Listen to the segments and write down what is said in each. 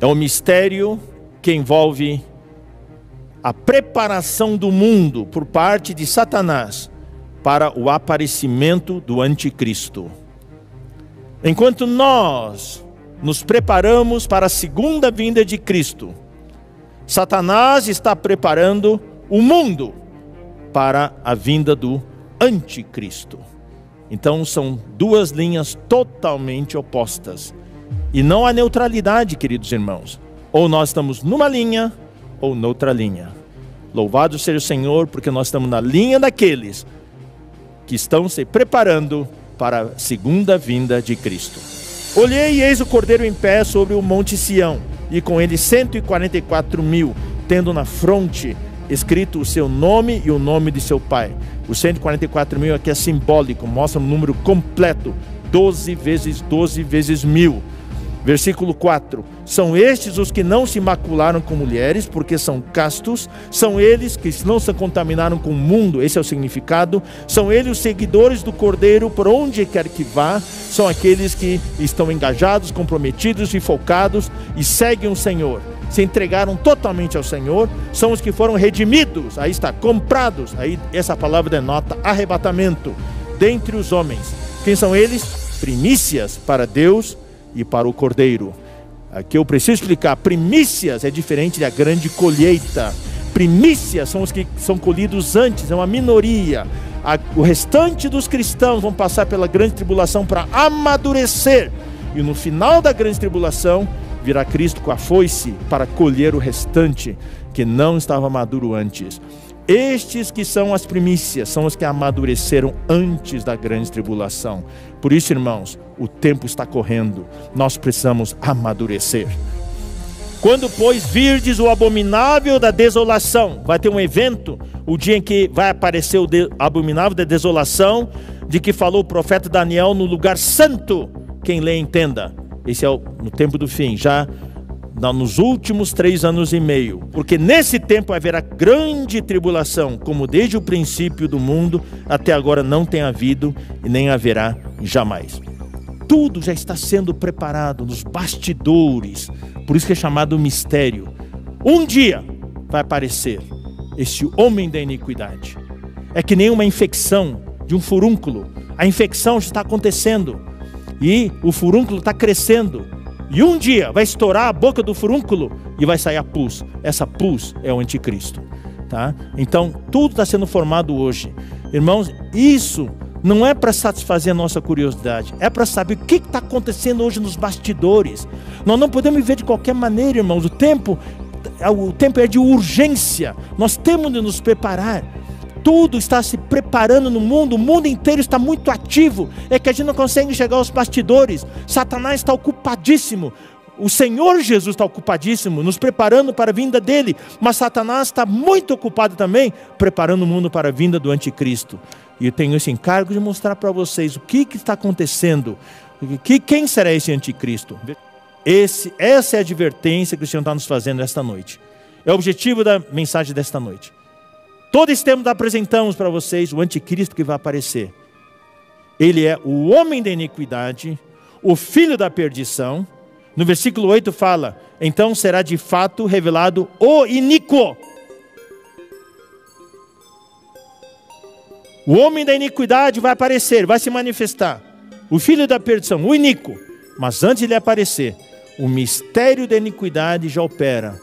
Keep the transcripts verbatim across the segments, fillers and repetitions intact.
É um mistério que envolve a preparação do mundo por parte de Satanás para o aparecimento do anticristo. Enquanto nós nos preparamos para a segunda vinda de Cristo, Satanás está preparando o mundo para a vinda do anticristo. Então são duas linhas totalmente opostas. E não há neutralidade, queridos irmãos. Ou nós estamos numa linha ou noutra linha. Louvado seja o Senhor, porque nós estamos na linha daqueles que estão se preparando para a segunda vinda de Cristo. Olhei e eis o Cordeiro em pé sobre o monte Sião, e com ele cento e quarenta e quatro mil, tendo na fronte escrito o seu nome e o nome de seu pai. Os cento e quarenta e quatro mil aqui é simbólico, mostra um número completo, doze vezes doze vezes mil. Versículo quatro, são estes os que não se macularam com mulheres, porque são castos, são eles que não se contaminaram com o mundo, esse é o significado, são eles os seguidores do Cordeiro por onde quer que vá, são aqueles que estão engajados, comprometidos e focados e seguem o Senhor, se entregaram totalmente ao Senhor, são os que foram redimidos, aí está, comprados, aí essa palavra denota arrebatamento, dentre os homens. Quem são eles? Primícias para Deus e para o Cordeiro. Aqui eu preciso explicar, primícias é diferente da grande colheita. Primícias são os que são colhidos antes, é uma minoria. A, o restante dos cristãos vão passar pela grande tribulação para amadurecer, e no final da grande tribulação virá Cristo com a foice para colher o restante que não estava maduro antes. Estes que são as primícias, são os que amadureceram antes da grande tribulação. Por isso, irmãos, o tempo está correndo. Nós precisamos amadurecer. Quando, pois, virdes o abominável da desolação, vai ter um evento, o dia em que vai aparecer o abominável da desolação, de que falou o profeta Daniel no lugar santo. Quem lê, entenda. Esse é o, no tempo do fim, já nos últimos três anos e meio, porque nesse tempo haverá grande tribulação, como desde o princípio do mundo até agora não tem havido e nem haverá jamais. Tudo já está sendo preparado nos bastidores, por isso que é chamado mistério. Um dia vai aparecer esse homem da iniquidade. É que nem uma infecção de um furúnculo, a infecção já está acontecendo e o furúnculo está crescendo. E um dia vai estourar a boca do furúnculo e vai sair a pus. Essa pus é o anticristo, tá? Então, tudo está sendo formado hoje. Irmãos, isso não é para satisfazer a nossa curiosidade. É para saber o que está acontecendo hoje nos bastidores. Nós não podemos viver de qualquer maneira, irmãos. O tempo, o tempo é de urgência. Nós temos de nos preparar. Tudo está se preparando no mundo, o mundo inteiro está muito ativo, é que a gente não consegue enxergar os bastidores. Satanás está ocupadíssimo, o Senhor Jesus está ocupadíssimo, nos preparando para a vinda dele, mas Satanás está muito ocupado também, preparando o mundo para a vinda do anticristo. E eu tenho esse encargo de mostrar para vocês o que, que está acontecendo, que, quem será esse anticristo. Esse, essa é a advertência que o Senhor está nos fazendo esta noite, é o objetivo da mensagem desta noite. Todo esse tempo apresentamos para vocês o anticristo que vai aparecer. Ele é o homem da iniquidade, o filho da perdição. No versículo oito fala, então será de fato revelado o iníquo. O homem da iniquidade vai aparecer, vai se manifestar. O filho da perdição, o iníquo. Mas antes de ele aparecer, o mistério da iniquidade já opera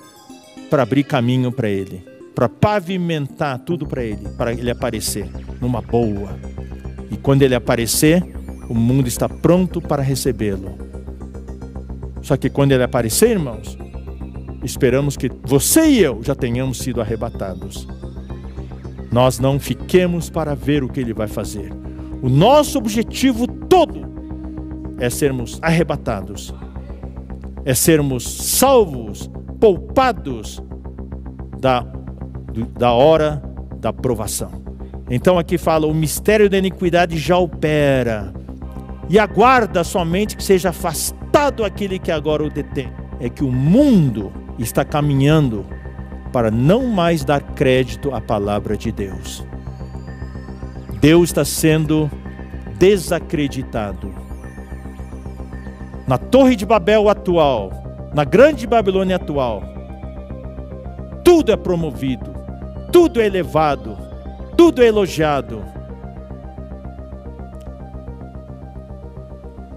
para abrir caminho para ele, para pavimentar tudo para ele, para ele aparecer numa boa. E quando ele aparecer, o mundo está pronto para recebê-lo. Só que quando ele aparecer, irmãos, esperamos que você e eu já tenhamos sido arrebatados. Nós não fiquemos para ver o que ele vai fazer. O nosso objetivo todo é sermos arrebatados, é sermos salvos, poupados da da hora da provação. Então aqui fala, o mistério da iniquidade já opera e aguarda somente que seja afastado aquele que agora o detém. É que o mundo está caminhando para não mais dar crédito à palavra de Deus. Deus está sendo desacreditado. Na Torre de Babel atual, na grande Babilônia atual, tudo é promovido, tudo é elevado, tudo é elogiado.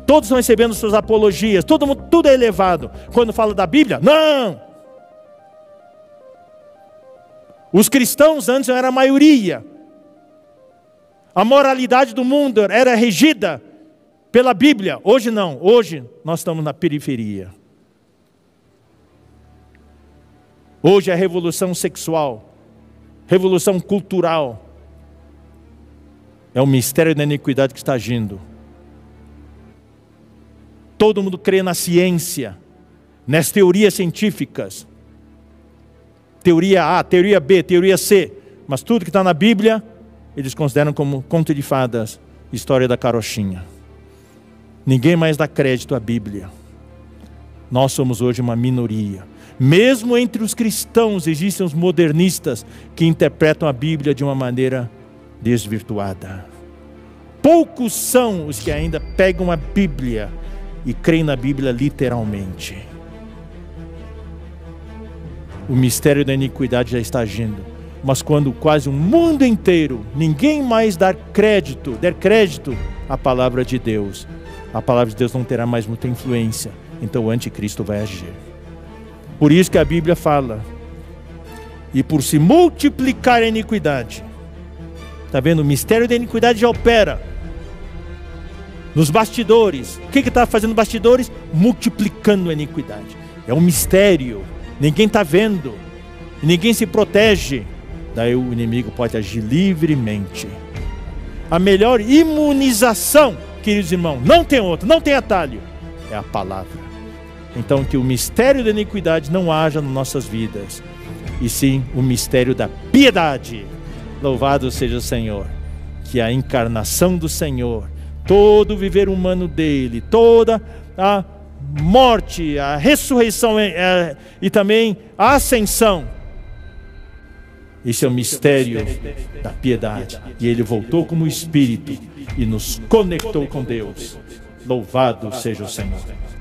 Todos estão recebendo suas apologias, todo mundo, tudo é elevado. Quando fala da Bíblia, não! Os cristãos antes eram a maioria. A moralidade do mundo era regida pela Bíblia. Hoje não, hoje nós estamos na periferia. Hoje é a revolução sexual, revolução cultural. É o mistério da iniquidade que está agindo. Todo mundo crê na ciência, nas teorias científicas. Teoria A, teoria B, teoria C. Mas tudo que está na Bíblia, eles consideram como conto de fadas, história da carochinha. Ninguém mais dá crédito à Bíblia. Nós somos hoje uma minoria. Mesmo entre os cristãos existem os modernistas que interpretam a Bíblia de uma maneira desvirtuada. Poucos são os que ainda pegam a Bíblia e creem na Bíblia literalmente. O mistério da iniquidade já está agindo. Mas quando quase o mundo inteiro, ninguém mais dar crédito, der crédito à palavra de Deus, a palavra de Deus não terá mais muita influência. Então o anticristo vai agir. Por isso que a Bíblia fala: e por se multiplicar a iniquidade. Está vendo? O mistério da iniquidade já opera nos bastidores. O que está fazendo nos bastidores? Multiplicando a iniquidade. É um mistério. Ninguém está vendo. Ninguém se protege. Daí o inimigo pode agir livremente. A melhor imunização, queridos irmãos, não tem outro, não tem atalho. É a palavra. Então que o mistério da iniquidade não haja nas nossas vidas. E sim o mistério da piedade. Louvado seja o Senhor. Que a encarnação do Senhor, todo o viver humano dele, toda a morte, a ressurreição e, e também a ascensão. Esse é o mistério da piedade. E ele voltou como Espírito e nos conectou com Deus. Louvado seja o Senhor.